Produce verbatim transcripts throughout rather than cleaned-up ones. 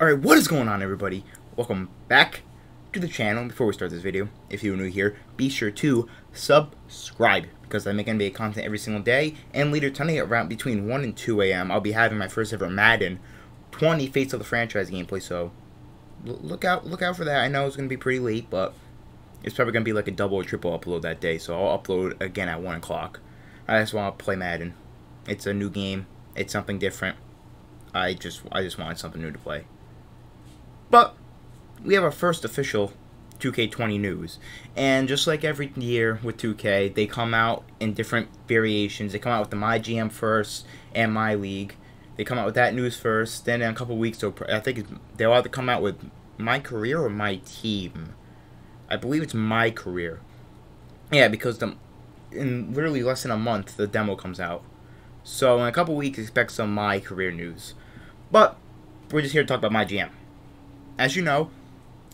Alright, what is going on, everybody? Welcome back to the channel. Before we start this video, if you're new here, be sure to subscribe, because I make N B A content every single day, and later tonight around between one and two A M I'll be having my first ever Madden twenty Face of the Franchise gameplay, so look out look out for that. I know it's going to be pretty late, but it's probably going to be like a double or triple upload that day, so I'll upload again at one o'clock. I just want to play Madden. It's a new game. It's something different. I just I just wanted something new to play. But we have our first official two K twenty news. And just like every year with two K, they come out in different variations. They come out with the MyGM first and MyLeague. They come out with that news first. Then in a couple weeks, so I think they'll either come out with MyCareer or MyTeam. I believe it's MyCareer. Yeah, because the, in literally less than a month, the demo comes out. So in a couple weeks, expect some MyCareer news. But we're just here to talk about MyGM. As you know,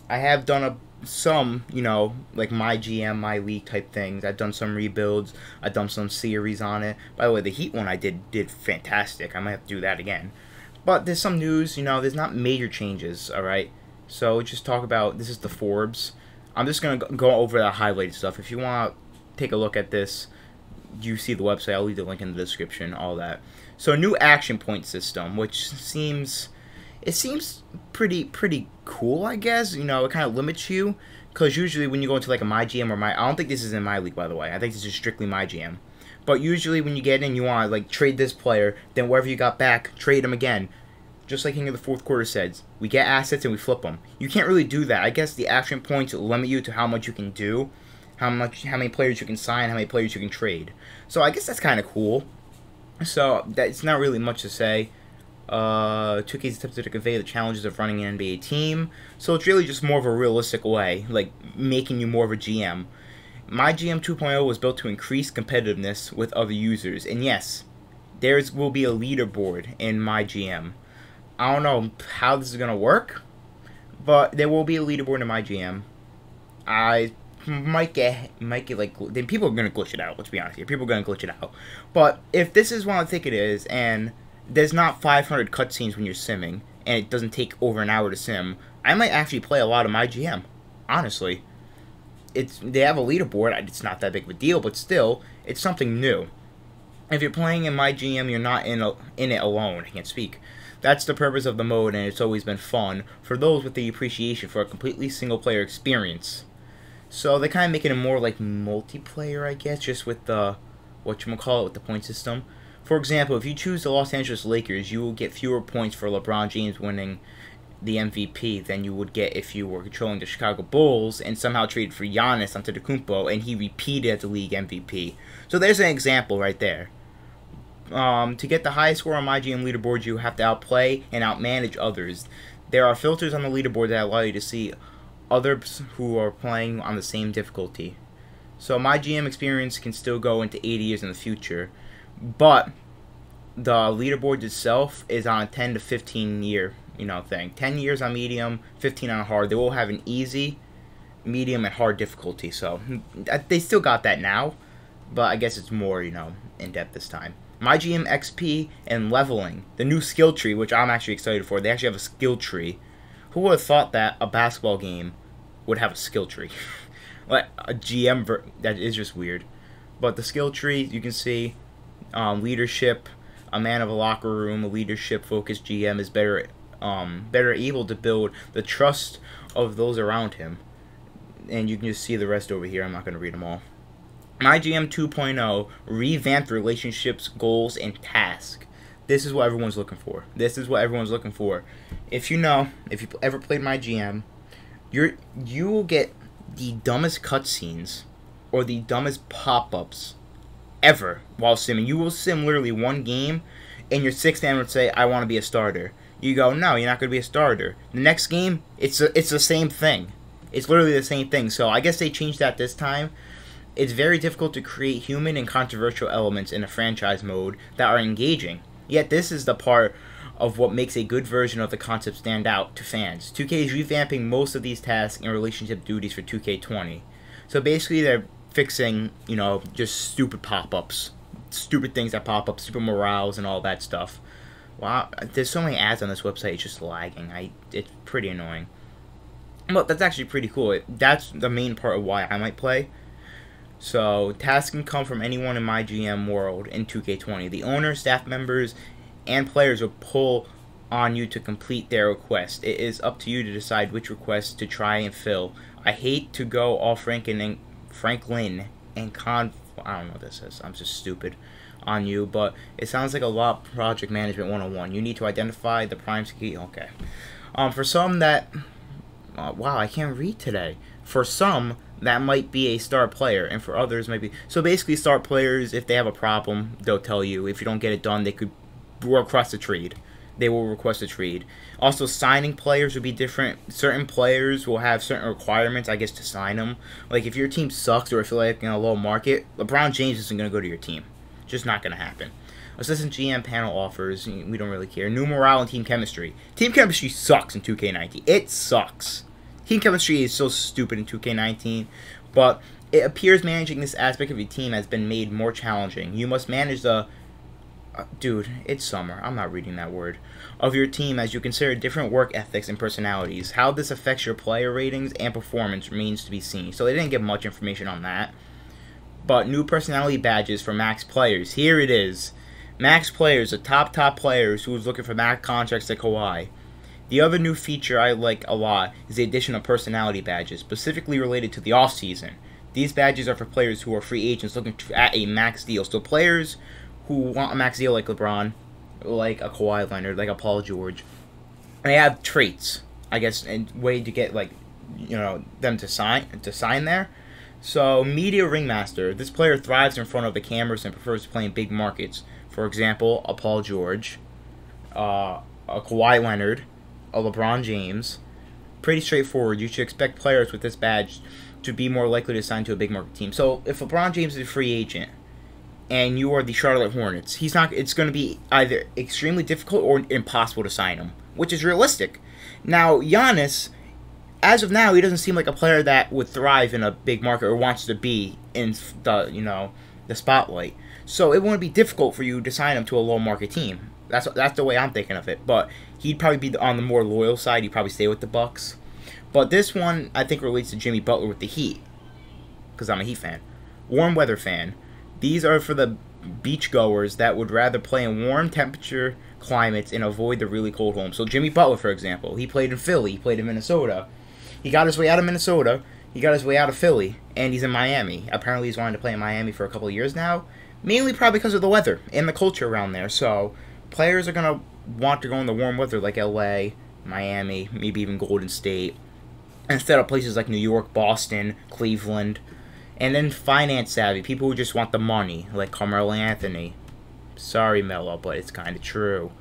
I have done a, some, you know, like MyGM, MyLeague type things. I've done some rebuilds. I've done some series on it. By the way, the Heat one I did did fantastic. I might have to do that again. But there's some news, you know, there's not major changes, all right? So just talk about, this is the Forbes. I'm just going to go over the highlighted stuff. If you want to take a look at this, you see the website. I'll leave the link in the description, all that. So new action point system, which seems... It seems pretty pretty cool, I guess. You know, it kind of limits you, because usually when you go into like a MyGM or my, I don't think this is in MyLeague, by the way. I think this is strictly MyGM. But usually when you get in, you want to like trade this player, then whatever you got back, trade them again. Just like King of the Fourth Quarter says, we get assets and we flip them. You can't really do that. I guess the action points limit you to how much you can do, how much, how many players you can sign, how many players you can trade. So I guess that's kind of cool. So that's not really much to say. Uh, two K's attempted to convey the challenges of running an N B A team, so it's really just more of a realistic way, like making you more of a G M. MyGM two point oh was built to increase competitiveness with other users, and yes, there will be a leaderboard in MyGM. I don't know how this is gonna work, but there will be a leaderboard in MyGM. I might get might get like then people are gonna glitch it out. Let's be honest here, people are gonna glitch it out. But if this is what I think it is, and there's not five hundred cutscenes when you're simming, and it doesn't take over an hour to sim, I might actually play a lot of MyGM, honestly. It's, they have a leaderboard, it's not that big of a deal, but still, it's something new. If you're playing in MyGM, you're not in, a, in it alone, I can't speak. That's the purpose of the mode, and it's always been fun for those with the appreciation for a completely single-player experience. So they kind of make it a more, like, multiplayer, I guess, just with the, whatchamacallit, with the point system. For example, if you choose the Los Angeles Lakers, you will get fewer points for LeBron James winning the M V P than you would get if you were controlling the Chicago Bulls and somehow traded for Giannis Antetokounmpo and he repeated as the league M V P. So there's an example right there. Um, to get the highest score on MyGM leaderboard, you have to outplay and outmanage others. There are filters on the leaderboard that allow you to see others who are playing on the same difficulty. So MyGM experience can still go into eighty years in the future. But the leaderboard itself is on a ten to fifteen year, you know, thing. ten years on medium, fifteen on hard. They will have an easy, medium, and hard difficulty. So they still got that now, but I guess it's more, you know, in depth this time. MyGM X P and leveling, the new skill tree, which I'm actually excited for. They actually have a skill tree. Who would have thought that a basketball game would have a skill tree? Like a G M, ver that is just weird. But the skill tree, you can see. Um, leadership, a man of a locker room, a leadership-focused G M is better, um, better able to build the trust of those around him. And you can just see the rest over here. I'm not going to read them all. MyGM two point oh revamped relationships, goals, and tasks. This is what everyone's looking for. This is what everyone's looking for. If you know, if you ever played MyGM, you're you will get the dumbest cutscenes or the dumbest pop-ups ever while simming. You will sim literally one game, and your sixth man would say, I want to be a starter. You go, no, you're not going to be a starter. The next game, it's a, it's the same thing. It's literally the same thing. So I guess they changed that this time. It's very difficult to create human and controversial elements in a franchise mode that are engaging. Yet this is the part of what makes a good version of the concept stand out to fans. two K is revamping most of these tasks and relationship duties for two K twenty. So basically, they're fixing, you know, just stupid pop-ups, stupid things that pop up, stupid morales and all that stuff. Wow, there's so many ads on this website, it's just lagging. I, it's pretty annoying. But that's actually pretty cool. It, that's the main part of why I might play. So, tasks can come from anyone in MyGM world in two K twenty. The owner, staff members, and players will pull on you to complete their request. It is up to you to decide which requests to try and fill. I hate to go all Franklin and Franklin and con... I don't know what this is. I'm just stupid on you, but it sounds like a lot of project management one oh one. You need to identify the prime key. Okay. Um, for some that... Uh, wow, I can't read today. For some, that might be a star player, and for others, maybe... So basically, star players, if they have a problem, they'll tell you. If you don't get it done, they could request a trade. They will request a trade. Also, signing players will be different. Certain players will have certain requirements, I guess, to sign them. Like, if your team sucks or if you're like in a low market, LeBron James isn't going to go to your team. Just not going to happen. Assistant G M panel offers, we don't really care. New morale and team chemistry. Team chemistry sucks in two K nineteen. It sucks. Team chemistry is so stupid in two K nineteen, but it appears managing this aspect of your team has been made more challenging. You must manage the... Dude, it's summer. I'm not reading that word. Of your team as you consider different work ethics and personalities. How this affects your player ratings and performance remains to be seen. So they didn't give much information on that. But new personality badges for max players. Here it is. Max players, the top, top players who's looking for max contracts at Kawhi. The other new feature I like a lot is the addition of personality badges, specifically related to the offseason. These badges are for players who are free agents looking to, at a max deal. So players who want a max deal like LeBron, like a Kawhi Leonard, like a Paul George. And they have traits, I guess, and way to get, like, you know, them to sign to sign there. So, media ringmaster. This player thrives in front of the cameras and prefers to play in big markets. For example, a Paul George, uh, a Kawhi Leonard, a LeBron James. Pretty straightforward. You should expect players with this badge to be more likely to sign to a big market team. So, if LeBron James is a free agent, and you are the Charlotte Hornets, he's not. It's going to be either extremely difficult or impossible to sign him, which is realistic. Now, Giannis, as of now, he doesn't seem like a player that would thrive in a big market or wants to be in the, you know, the spotlight. So it wouldn't be difficult for you to sign him to a low market team. That's that's the way I'm thinking of it. But he'd probably be on the more loyal side. He'd probably stay with the Bucks. But this one, I think, relates to Jimmy Butler with the Heat, because I'm a Heat fan, warm weather fan. These are for the beachgoers that would rather play in warm temperature climates and avoid the really cold homes. So Jimmy Butler, for example, he played in Philly, he played in Minnesota. He got his way out of Minnesota, he got his way out of Philly, and he's in Miami. Apparently he's wanted to play in Miami for a couple of years now, mainly probably because of the weather and the culture around there. So players are going to want to go in the warm weather like L A, Miami, maybe even Golden State, instead of places like New York, Boston, Cleveland. And then finance savvy, people who just want the money, like Carmelo Anthony. Sorry, Melo, but it's kind of true.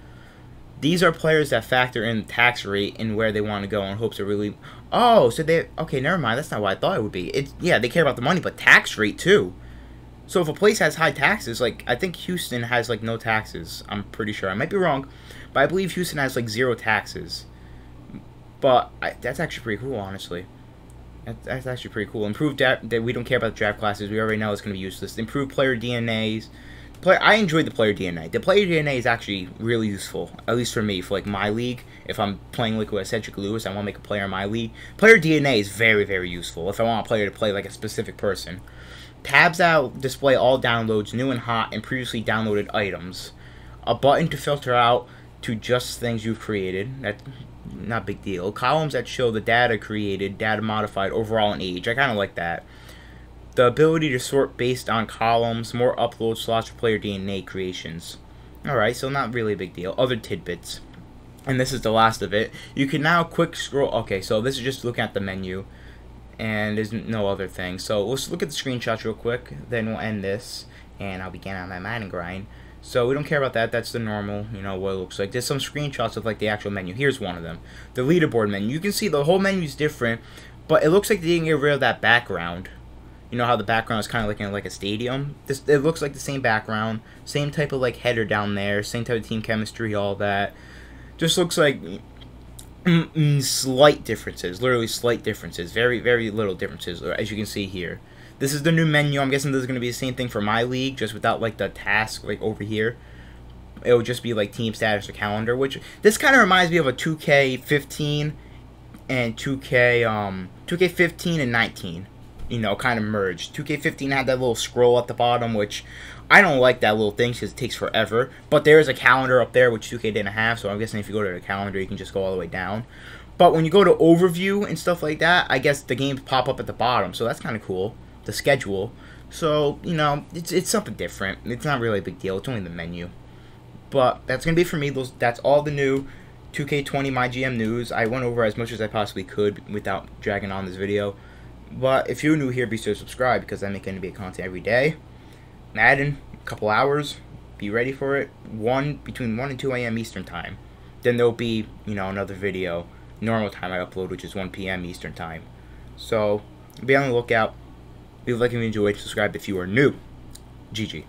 These are players that factor in the tax rate and where they want to go in hopes of really... Oh, so they... Okay, never mind. That's not what I thought it would be. It's, yeah, they care about the money, but tax rate, too. So if a place has high taxes, like, I think Houston has, like, no taxes. I'm pretty sure. I might be wrong, but I believe Houston has, like, zero taxes. But I, that's actually pretty cool, honestly. That's actually pretty cool. Improved draft, that we don't care about the draft classes. We already know it's going to be useless. Improved player D N As. Play, I enjoyed the player D N A. The player D N A is actually really useful, at least for me, for like my league. If I'm playing like with Cedric Lewis, I want to make a player in my league. Player D N A is very, very useful if I want a player to play like a specific person. Tabs out display all downloads, new and hot, and previously downloaded items. A button to filter out to just things you've created. That's... not big deal. Columns that show the data created, data modified, overall, and age. I kind of like that. The ability to sort based on columns, more upload slots for player D N A creations. Alright, so not really a big deal. Other tidbits. And this is the last of it. You can now quick scroll. Okay, so this is just looking at the menu. And there's no other thing. So let's look at the screenshots real quick. Then we'll end this. And I'll begin on my Madden grind. So we don't care about that. That's the normal, you know, what it looks like. There's some screenshots of, like, the actual menu. Here's one of them. The leaderboard menu. You can see the whole menu's different, but it looks like they didn't get rid of that background. You know how the background is kind of looking like a stadium? This, it looks like the same background, same type of, like, header down there, same type of team chemistry, all that. Just looks like slight differences, literally slight differences, very, very little differences, as you can see here. This is the new menu. I'm guessing this is going to be the same thing for my league, just without, like, the task, like, over here. it would just be like team status or calendar, which this kind of reminds me of a two K fifteen and two K um two K fifteen and nineteen, you know, kind of merged. two K fifteen had that little scroll at the bottom, which I don't like that little thing because it takes forever, but there is a calendar up there which two K didn't have, so I'm guessing if you go to the calendar you can just go all the way down. But when you go to overview and stuff like that, I guess the games pop up at the bottom, so that's kind of cool, the schedule. So, you know, it's, it's something different. It's not really a big deal. It's only the menu. But that's going to be for me. Those, that's all the new two K twenty MyGM news. I went over as much as I possibly could without dragging on this video. But if you're new here, be sure to subscribe because I make N B A content every day. Madden, a couple hours. Be ready for it. One between one and two A M Eastern time. Then there'll be, you know, another video. Normal time I upload, which is one P M Eastern time. So, be on the lookout. Leave a like if you enjoyed. Subscribe if you are new. G G.